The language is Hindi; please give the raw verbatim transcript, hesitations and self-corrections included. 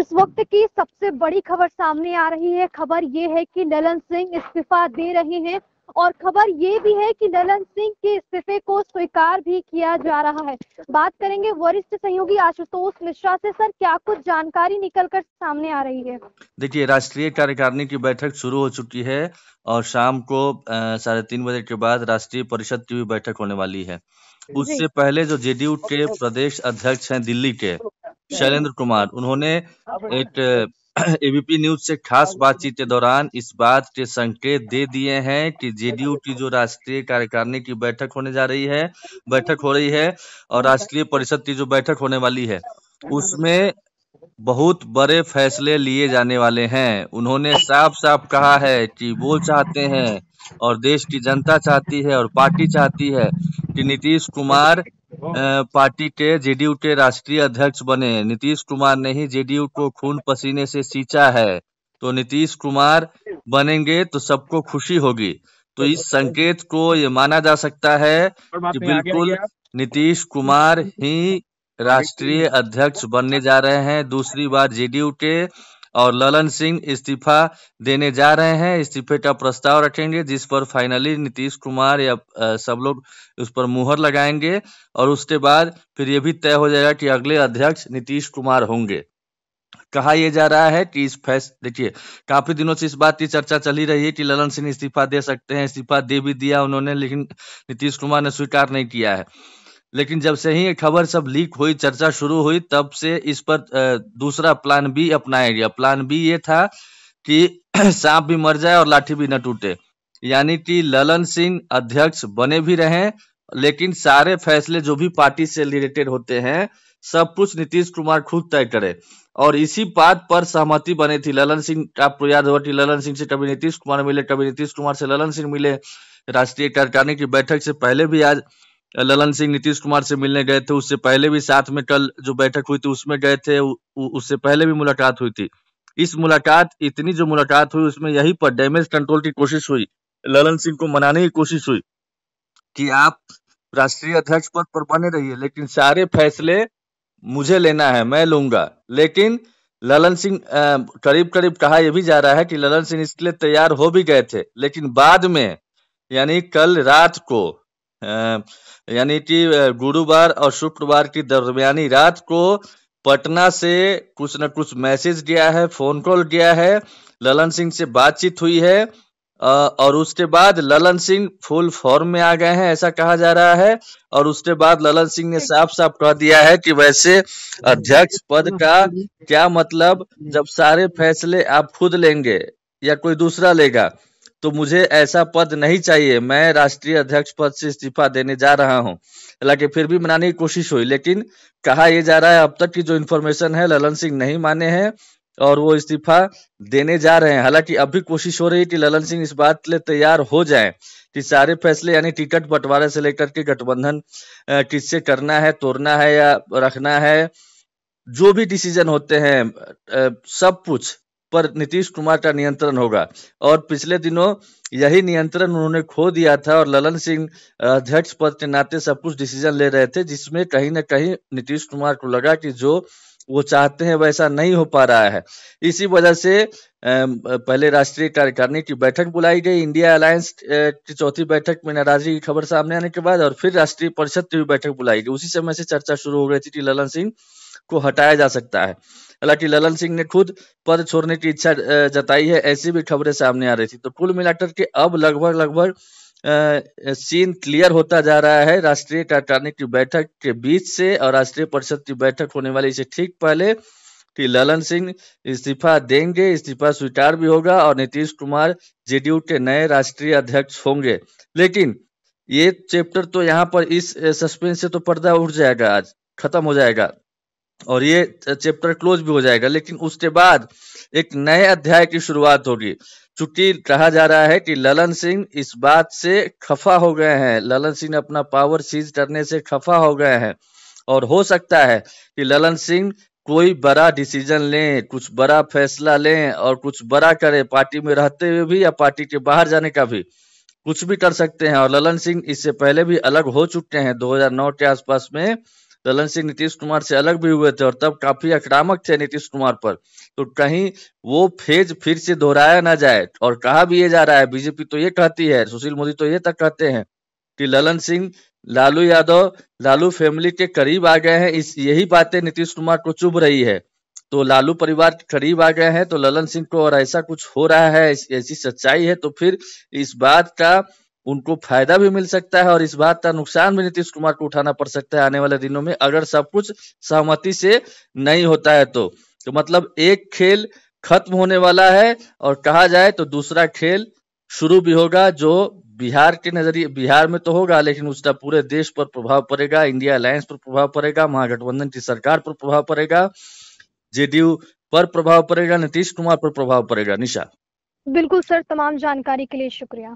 इस वक्त की सबसे बड़ी खबर सामने आ रही है। खबर ये है कि ललन सिंह इस्तीफा दे रहे हैं और खबर ये भी है कि ललन सिंह के इस्तीफे को स्वीकार भी किया जा रहा है। बात करेंगे वरिष्ठ सहयोगी आशुतोष मिश्रा से। सर, क्या कुछ जानकारी निकलकर सामने आ रही है? देखिए, राष्ट्रीय कार्यकारिणी की बैठक शुरू हो चुकी है और शाम को साढ़े तीन बजे के बाद राष्ट्रीय परिषद की भी बैठक होने वाली है। उससे पहले जो जेडीयू के प्रदेश अध्यक्ष हैं दिल्ली के शैलेंद्र कुमार, उन्होंने एक एबीपी न्यूज से खास बातचीत के दौरान इस बात के संकेत दे दिए हैं कि जेडीयू की जो राष्ट्रीय कार्यकारिणी की बैठक होने जा रही है बैठक हो रही है और राष्ट्रीय परिषद की जो बैठक होने वाली है उसमें बहुत बड़े फैसले लिए जाने वाले हैं। उन्होंने साफ साफ कहा है कि वो चाहते हैं और देश की जनता चाहती है और पार्टी चाहती है कि नीतीश कुमार पार्टी के जेडीयू के राष्ट्रीय अध्यक्ष बने। नीतीश कुमार ने ही जेडीयू को खून पसीने से सींचा है, तो नीतीश कुमार बनेंगे तो सबको खुशी होगी। तो इस संकेत को ये माना जा सकता है कि बिल्कुल नीतीश कुमार ही राष्ट्रीय अध्यक्ष बनने जा रहे हैं दूसरी बार जेडीयू के, और ललन सिंह इस्तीफा देने जा रहे हैं। इस्तीफे का प्रस्ताव रखेंगे जिस पर फाइनली नीतीश कुमार या सब लोग उस पर मुहर लगाएंगे और उसके बाद फिर ये भी तय हो जाएगा कि अगले अध्यक्ष नीतीश कुमार होंगे। कहा यह जा रहा है कि इस फैस देखिए काफी दिनों से इस बात की चर्चा चली रही है कि ललन सिंह इस्तीफा दे सकते हैं, इस्तीफा दे भी दिया उन्होंने, लेकिन नीतीश कुमार ने स्वीकार नहीं किया है। लेकिन जब से ही ये खबर सब लीक हुई, चर्चा शुरू हुई, तब से इस पर दूसरा प्लान बी अपनाया गया। प्लान बी ये था कि सांप भी मर जाए और लाठी भी न टूटे, यानी कि ललन सिंह अध्यक्ष बने भी रहें लेकिन सारे फैसले जो भी पार्टी से रिलेटेड होते हैं सब कुछ नीतीश कुमार खुद तय करे। और इसी बात पर सहमति बनी थी। ललन सिंह, आपको याद होगा कि ललन सिंह से कभी नीतीश कुमार मिले, कभी नीतीश कुमार से ललन सिंह मिले। राष्ट्रीय कार्यकारिणी की बैठक से पहले भी आज ललन सिंह नीतीश कुमार से मिलने गए थे, उससे पहले भी साथ में कल जो बैठक हुई थी उसमें गए थे, उससे पहले भी मुलाकात हुई थी। इस मुलाकात इतनी जो मुलाकात हुई उसमें यही पर डैमेज कंट्रोल की कोशिश हुई, ललन सिंह को मनाने की कोशिश हुई कि आप राष्ट्रीय अध्यक्ष पद पर बने रहिए लेकिन सारे फैसले मुझे लेना है, मैं लूंगा। लेकिन ललन सिंह करीब करीब कहा यह भी जा रहा है कि ललन सिंह इसके लिए तैयार हो भी गए थे, लेकिन बाद में यानी कल रात को यानी कि गुरुवार और शुक्रवार की दरमियानी रात को पटना से कुछ न कुछ मैसेज गया है, फोन कॉल गया है, ललन सिंह से बातचीत हुई है और उसके बाद ललन सिंह फुल फॉर्म में आ गए हैं ऐसा कहा जा रहा है। और उसके बाद ललन सिंह ने साफ साफ कह दिया है कि वैसे अध्यक्ष पद का क्या मतलब, जब सारे फैसले आप खुद लेंगे या कोई दूसरा लेगा तो मुझे ऐसा पद नहीं चाहिए, मैं राष्ट्रीय अध्यक्ष पद से इस्तीफा देने जा रहा हूं। हालांकि फिर भी मनाने की कोशिश हुई, लेकिन कहा यह जा रहा है अब तक की जो इन्फॉर्मेशन है ललन सिंह नहीं माने हैं और वो इस्तीफा देने जा रहे हैं। हालांकि अब भी कोशिश हो रही है कि ललन सिंह इस बात के लिए तैयार हो जाएं कि सारे फैसले यानी टिकट बंटवारे से लेकर के गठबंधन किससे करना है, तोड़ना है या रखना है, जो भी डिसीजन होते हैं सब कुछ पर नीतीश कुमार का नियंत्रण होगा। और पिछले दिनों यही नियंत्रण उन्होंने खो दिया था और ललन सिंह अध्यक्ष पद के नाते सब कुछ डिसीजन ले रहे थे, जिसमें कहीं ना कहीं नीतीश कुमार को लगा कि जो वो चाहते हैं वैसा नहीं हो पा रहा है। इसी वजह से पहले राष्ट्रीय कार्यकारिणी की बैठक बुलाई गई। इंडिया अलायंस की चौथी बैठक में नाराजगी की खबर सामने आने के बाद और फिर राष्ट्रीय परिषद की भी बैठक बुलाई गई। उसी समय से चर्चा शुरू हो गई थी कि ललन सिंह को हटाया जा सकता है। हालांकि ललन सिंह ने खुद पद छोड़ने की इच्छा जताई है, ऐसी भी खबरें सामने आ रही थी। तो कुल मिलाकर के अब लगभग लगभग सीन क्लियर होता जा रहा है। राष्ट्रीय कार्यकारिणी की बैठक के बीच से और राष्ट्रीय परिषद की बैठक होने वाली इसे ठीक पहले कि ललन सिंह इस्तीफा देंगे, इस्तीफा स्वीकार भी होगा और नीतीश कुमार जेडीयू के नए राष्ट्रीय अध्यक्ष होंगे। लेकिन ये चैप्टर तो यहाँ पर इस सस्पेंस से तो पर्दा उठ जाएगा, आज खत्म हो जाएगा और ये चैप्टर क्लोज भी हो जाएगा। लेकिन उसके बाद एक नए अध्याय की शुरुआत होगी। चूंकि कहा जा रहा है कि ललन सिंह इस बात से खफा हो गए हैं, ललन सिंह अपना पावर सीज करने से खफा हो गए हैं और हो सकता है कि ललन सिंह कोई बड़ा डिसीजन लें, कुछ बड़ा फैसला लें और कुछ बड़ा करें, पार्टी में रहते हुए भी या पार्टी के बाहर जाने का भी, कुछ भी कर सकते हैं। और ललन सिंह इससे पहले भी अलग हो चुके हैं। दो हजार नौ के आसपास में ललन सिंह नीतीश कुमार से अलग भी हुए थे और तब काफी आक्रामक थे नीतीश कुमार पर, तो कहीं वो फेज फिर से दोहराया ना जाए। और कहा भी ये जा रहा है, बीजेपी तो ये कहती है, सुशील मोदी तो ये तक कहते हैं कि ललन सिंह लालू यादव लालू फैमिली के करीब आ गए हैं, इस यही बातें नीतीश कुमार को चुभ रही है। तो लालू परिवार करीब आ गए हैं तो ललन सिंह को और ऐसा कुछ हो रहा है, ऐसी सच्चाई है, तो फिर इस बात का उनको फायदा भी मिल सकता है और इस बात का नुकसान भी नीतीश कुमार को उठाना पड़ सकता है आने वाले दिनों में, अगर सब कुछ सहमति से नहीं होता है तो, तो मतलब एक खेल खत्म होने वाला है और कहा जाए तो दूसरा खेल शुरू भी होगा, जो बिहार के नजरिए बिहार में तो होगा लेकिन उसका पूरे देश पर प्रभाव पड़ेगा, इंडिया अलायंस पर प्रभाव पड़ेगा, महागठबंधन की सरकार पर प्रभाव पड़ेगा, जेडीयू पर प्रभाव पड़ेगा, नीतीश कुमार पर प्रभाव पड़ेगा। निशा, बिल्कुल सर, तमाम जानकारी के लिए शुक्रिया।